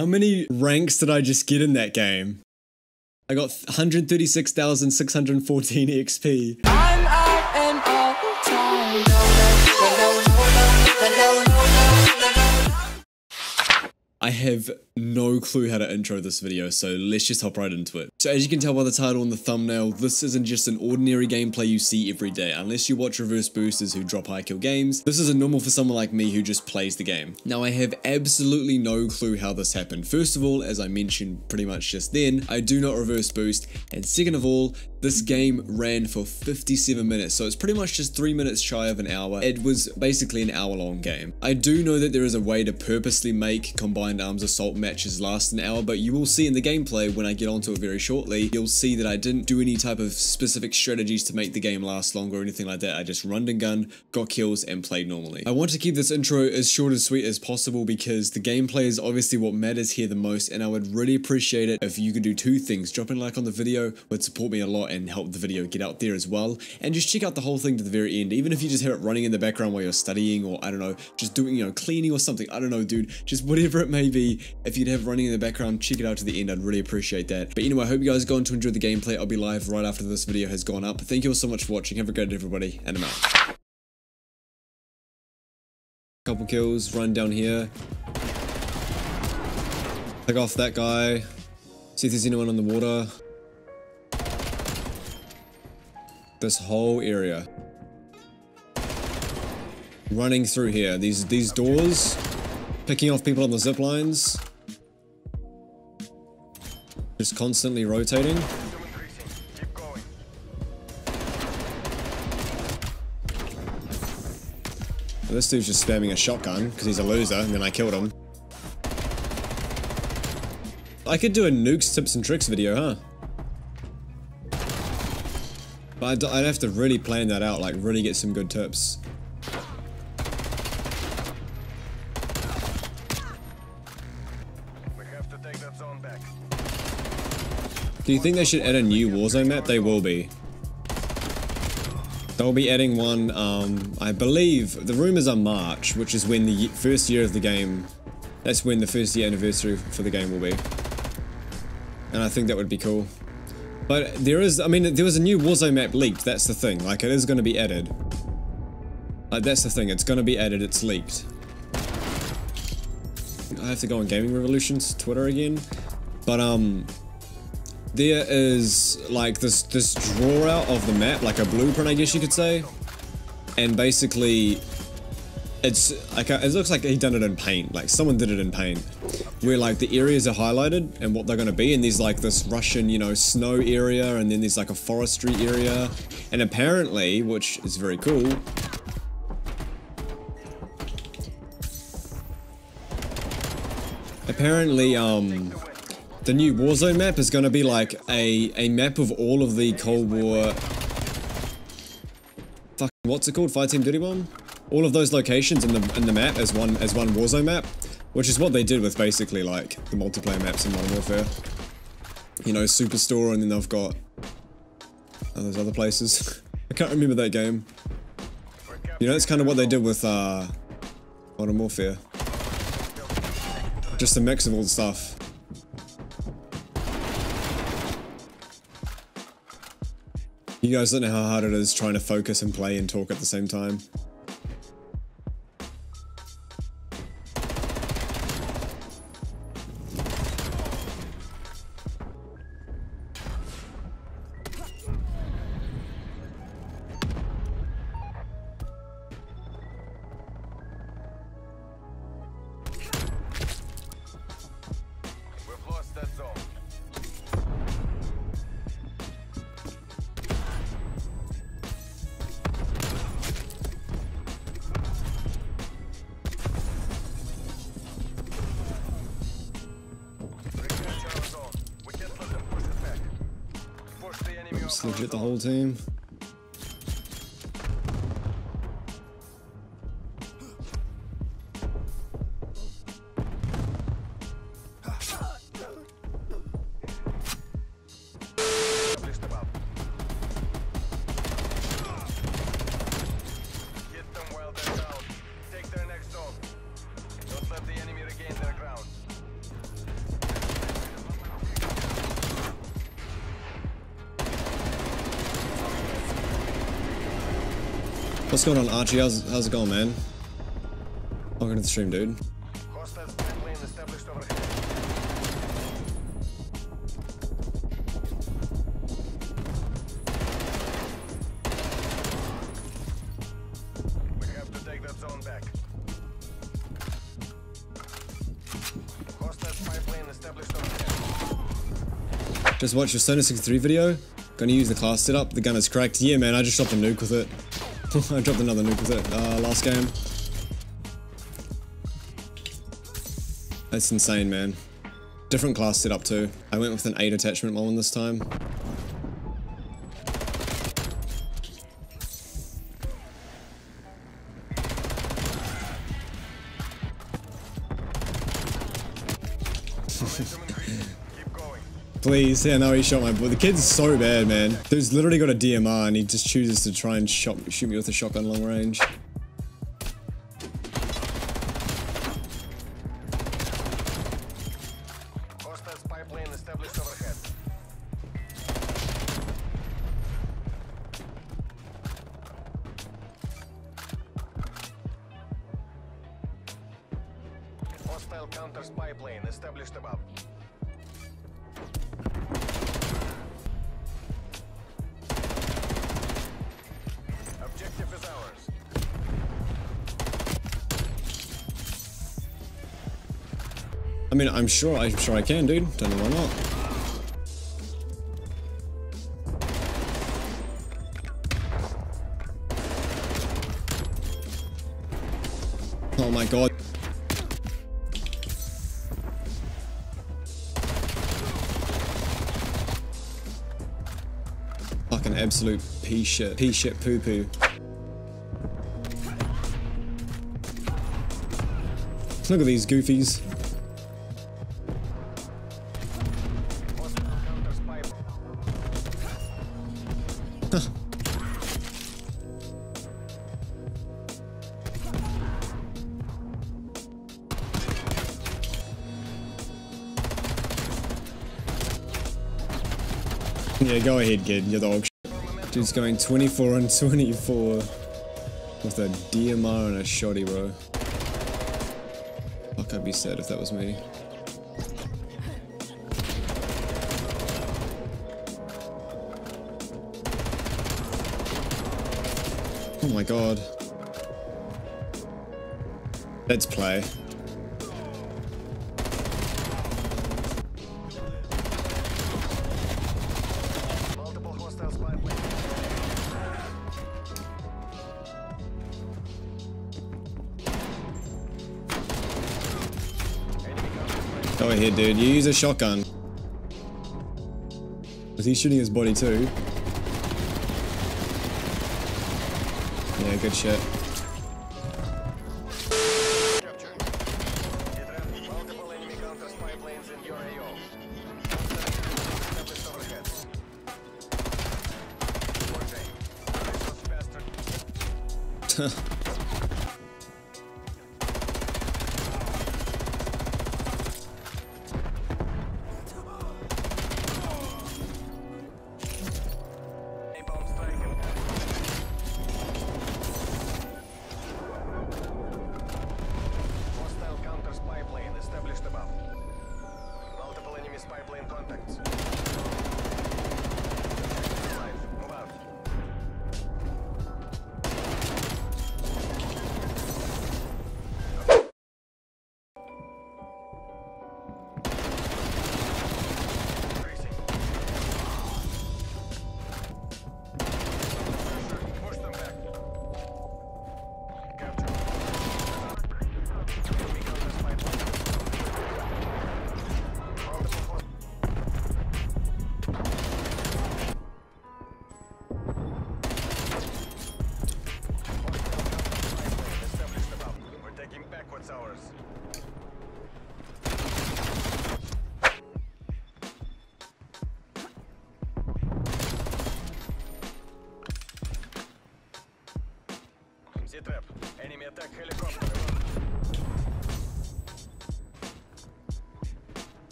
How many ranks did I just get in that game? I got 136,614 XP. I'm out and all time. I have no clue how to intro this video, so let's just hop right into it. So as you can tell by the title and the thumbnail, this isn't just an ordinary gameplay you see every day, unless you watch reverse boosters who drop high kill games. This is a normal for someone like me who just plays the game. Now I have absolutely no clue how this happened. First of all, as I mentioned pretty much just then, I do not reverse boost, and second of all, this game ran for 57 minutes, so it's pretty much just 3 minutes shy of an hour. It was basically an hour-long game. I do know that there is a way to purposely make combined arms assault matches last an hour, but you will see in the gameplay when I get onto it very shortly, you'll see that I didn't do any type of specific strategies to make the game last longer or anything like that. I just runned and gunned, got kills, and played normally. I want to keep this intro as short and sweet as possible because the gameplay is obviously what matters here the most, and I would really appreciate it if you could do two things. Dropping a like on the video would support me a lot and help the video get out there as well, and just check out the whole thing to the very end. Even if you just have it running in the background while you're studying, or I don't know, just doing, you know, cleaning or something, I don't know, dude, just whatever it may be, if you'd have running in the background, check it out to the end. I'd really appreciate that. But anyway, I hope you guys are going to enjoy the gameplay. I'll be live right after this video has gone up. Thank you all so much for watching. Have a great day, everybody, and I'm out. Couple kills, run down here, take off that guy, see if there's anyone on the water. This whole area. Running through here. These doors. Picking off people on the zip lines. Just constantly rotating. This dude's just spamming a shotgun because he's a loser, and then I killed him. I could do a nukes tips and tricks video, huh? But I'd have to really plan that out, like really get some good tips. We have to take that zone back. Do you think they should add a new Warzone map? They will be. They'll be adding one, I believe, the rumors are March, which is when the first year of the game, that's when the first year anniversary for the game will be. And I think that would be cool. But there is, I mean, there was a new Warzone map leaked, that's the thing. Like, it is going to be added. Like, that's the thing, it's going to be added, it's leaked. I have to go on Gaming Revolutions Twitter again. But, there is, like, this draw-out of the map, like a blueprint, I guess you could say. And basically, it's, like, it looks like he done it in paint. Like, someone did it in paint, where like the areas are highlighted and what they're going to be, and there's like this Russian, you know, snow area, and then there's like a forestry area, and apparently, which is very cool, apparently the new Warzone map is going to be like a map of all of the Cold War, fuck, what's it called, Fireteam Dirty Bomb, all of those locations in the map as one Warzone map. Which is what they did with basically like the multiplayer maps in Modern Warfare. You know, Superstore, and then they've got those other places. I can't remember that game. You know, that's kind of what they did with Modern Warfare. Just a mix of all the stuff. You guys don't know how hard it is trying to focus and play and talk at the same time. Just legit the whole team. What's going on, Archie? How's it going, man? Welcome to the stream, dude. Just watch your Sonic 63 video. Gonna use the class setup. The gun is cracked. Yeah, man, I just dropped a nuke with it. I dropped another nuke with it last game. That's insane, man. Different class setup too. I went with an 8 attachment one this time. Please, yeah, no, he shot my boy. The kid's so bad, man. Dude's literally got a DMR and he just chooses to try and shoot me with a shotgun long range. Hostile counter spy plane established above. I mean, I'm sure I can, dude. Don't know why not. Oh my god. Fucking absolute pea shit. Pea shit poo poo. Look at these goofies. Yeah, go ahead, kid. You're the dog shit. Dude's going 24 on 24 with a DMR and a shotty, bro. Fuck, I'd be sad if that was me. Oh my god. Let's play. Go ahead, dude. You use a shotgun. Was he shooting his body too? Yeah, good shit.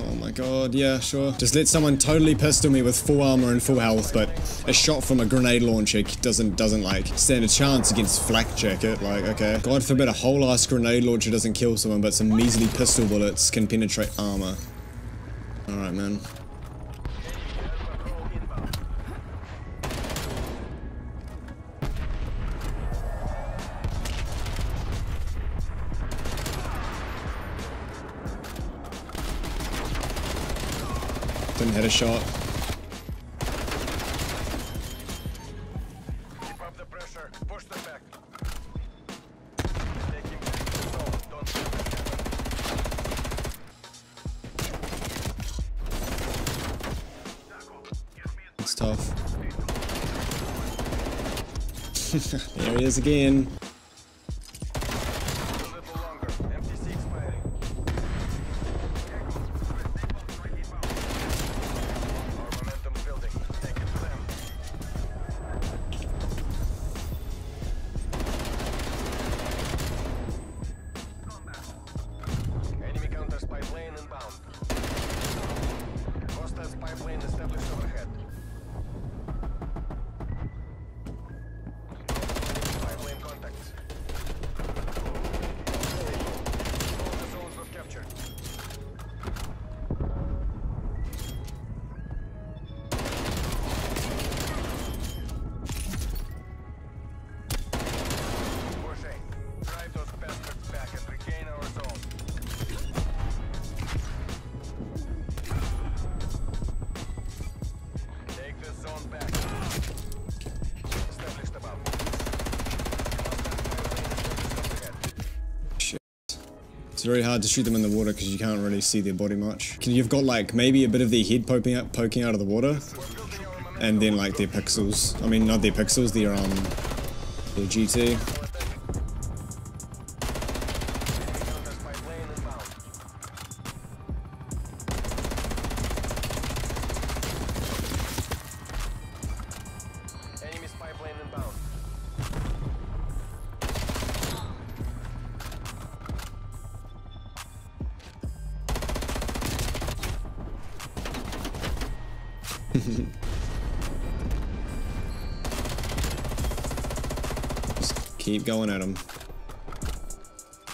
Oh my god, yeah, sure. Just let someone totally pistol me with full armor and full health, but a shot from a grenade launcher doesn't like stand a chance against flak jacket. Like, okay, god forbid a whole ass grenade launcher doesn't kill someone, but some measly pistol bullets can penetrate armor. All right, man. Didn't hit a shot. Keep up the pressure. Push them back. Taking control. Don't let it. It's tough. There he is again. It's very hard to shoot them in the water because you can't really see their body much. You've got like maybe a bit of their head poking out of the water, and then like their pixels. I mean, not their pixels, their GT. Just keep going at him.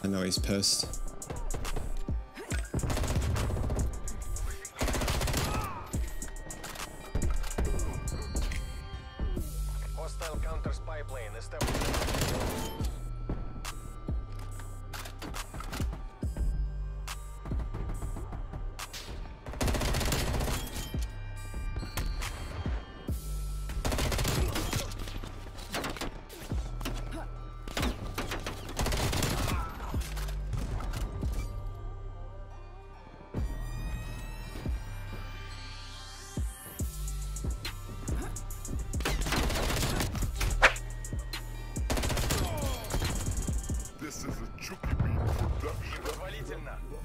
I know he's pissed. Hostile counter spy plane established.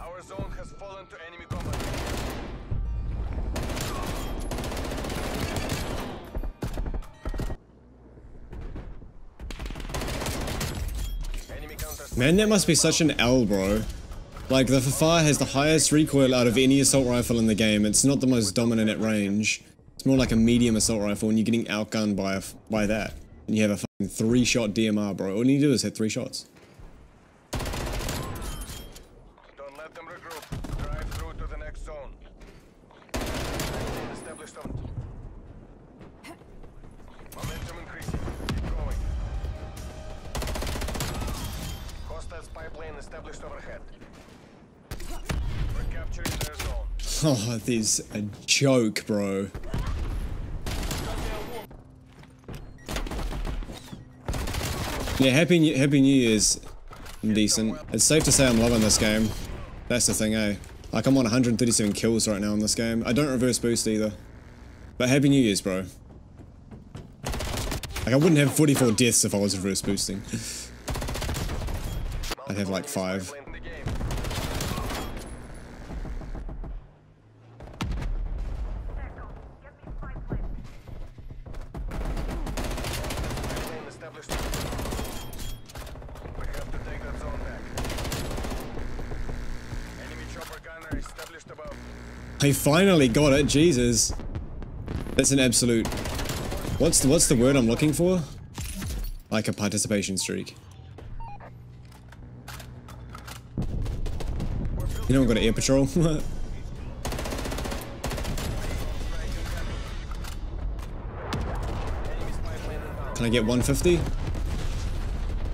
Our zone has fallen to enemy combat. Man, that must be such an L, bro. Like, the FFAR has the highest recoil out of any assault rifle in the game. It's not the most dominant at range. It's more like a medium assault rifle, and you're getting outgunned by that. And you have a fucking 3-shot DMR, bro. All you need to do is hit 3 shots. Established overhead. We're capturing their zone. Oh, this is a joke, bro. Yeah, happy New Year's. I'm decent. It's safe to say I'm loving this game. That's the thing, eh? Like, I'm on 137 kills right now in this game. I don't reverse boost either. But happy New Year's, bro. Like, I wouldn't have 44 deaths if I was reverse boosting. I'd have like 5. Enemy chopper gunner established above. I finally got it, Jesus. That's an absolute... What's the word I'm looking for? Like a participation streak. You know I've got an air patrol. Can I get 150?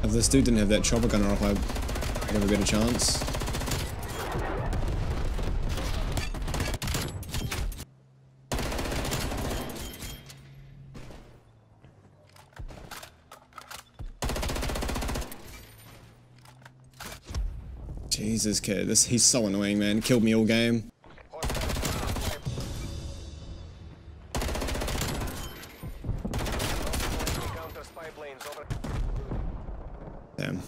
If this dude didn't have that chopper gunner, I hope I'd have a better chance. Jesus, kid, he's so annoying, man. Killed me all game. Damn.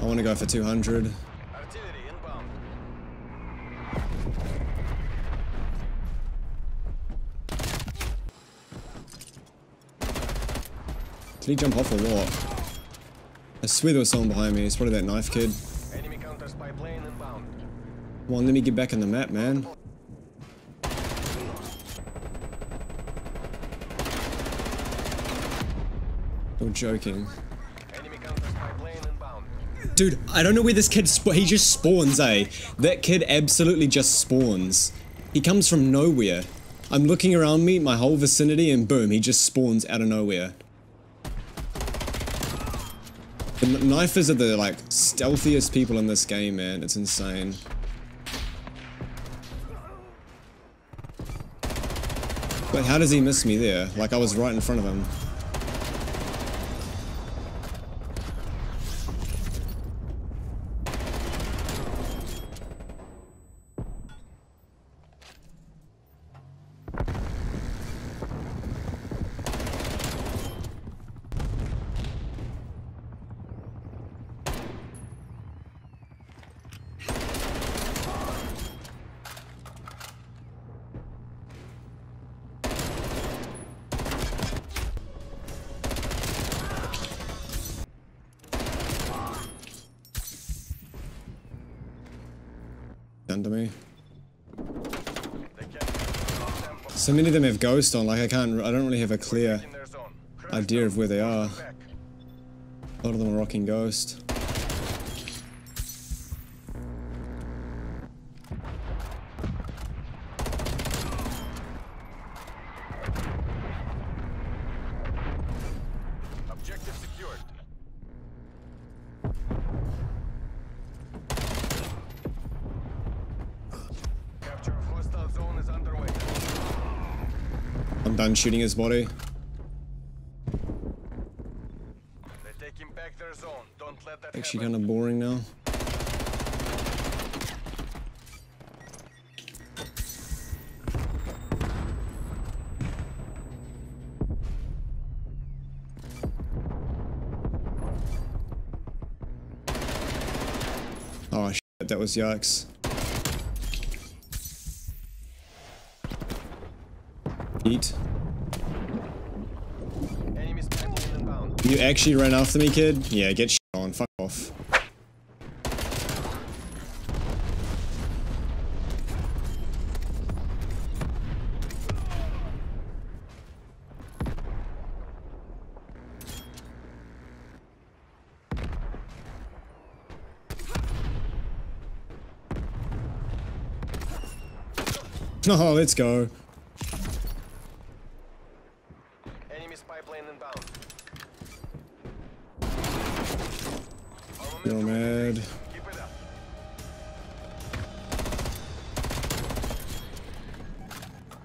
I want to go for 200. Artillery inbound. Did he jump off or what? I swear there was someone behind me. It's probably that knife kid. Enemy counter spy plane inbound. Come on, let me get back in the map, man. You're joking. Dude, I don't know where this kid he just spawns, eh? That kid absolutely just spawns. He comes from nowhere. I'm looking around me, my whole vicinity, and boom, he just spawns out of nowhere. The knifers are the, like, stealthiest people in this game, man. It's insane. But how does he miss me there? Like, I was right in front of him. Under me. So many of them have ghost on, like I don't really have a clear idea of where they are. A lot of them are rocking ghost. Done shooting his body. They're taking back their zone. Don't let that actually happen. Kind of boring now. Oh shit, that was yucks. Eat. You actually ran after me, kid? Yeah, get shit on. Fuck off. Oh, let's go. Gas pipeline inbound. Go mad. Keep it up.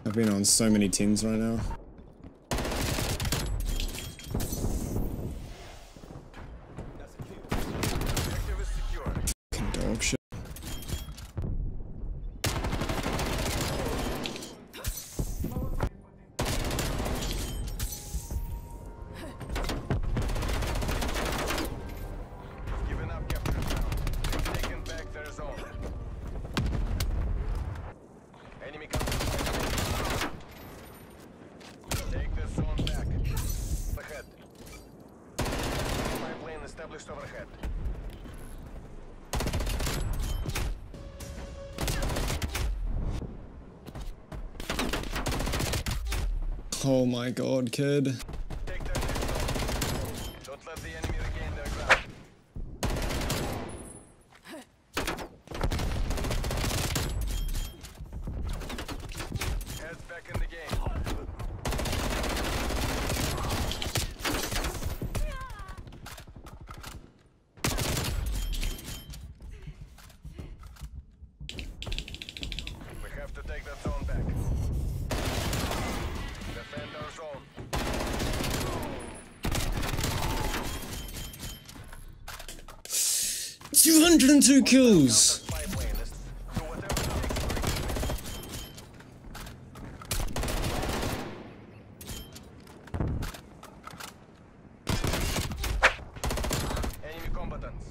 I've been on so many tins right now. Oh my god, kid. Take their heads off. Don't let the enemy regain their ground. Heads back in the game. We have to take that zone back. Two kills.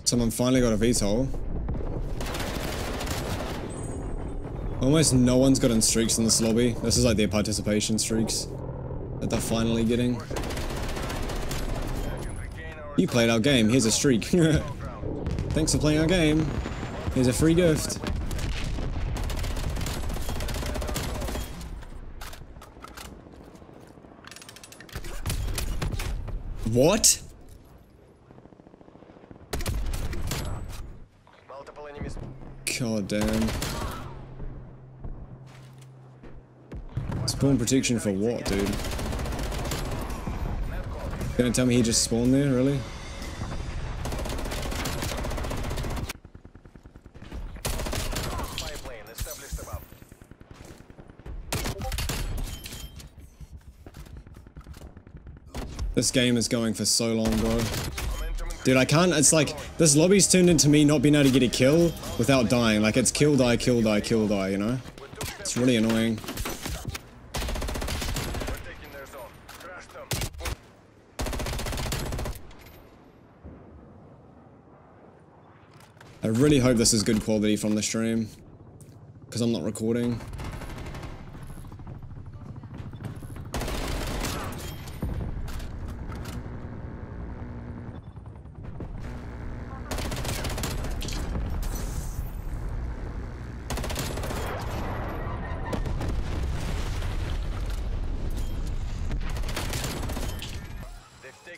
Someone finally got a VTOL. Almost no one's gotten streaks in this lobby. This is like their participation streaks that they're finally getting. You played our game, here's a streak. Thanks for playing our game. Here's a free gift. What? Multiple enemies. God damn. Spawn protection for what, dude? You're gonna tell me he just spawned there, really? This game is going for so long, bro. Dude, I can't, it's like, this lobby's turned into me not being able to get a kill without dying. Like, it's kill, die, kill, die, kill, die, you know? It's really annoying. I really hope this is good quality from the stream, because I'm not recording.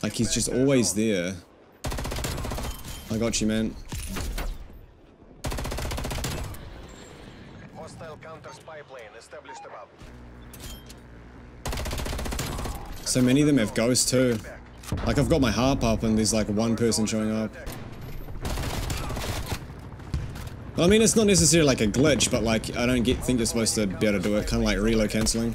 Like, he's just always there. I got you, man. Hostile counter spy plane established above. So many of them have ghosts too. Like, I've got my harp up and there's like one person showing up. I mean, it's not necessarily like a glitch, but like, I don't think you're supposed to be able to do it. Kind of like reload cancelling.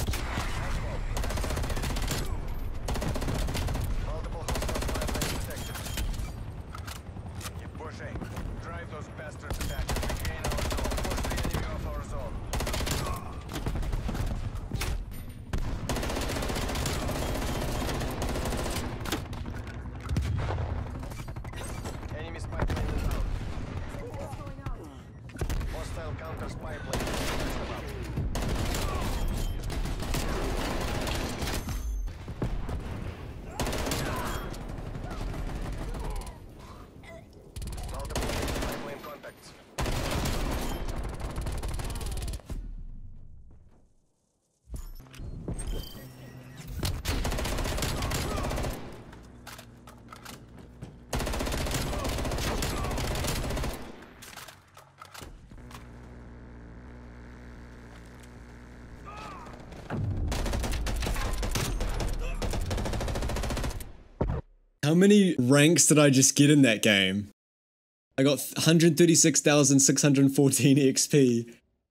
How many ranks did I just get in that game? I got 136,614 XP.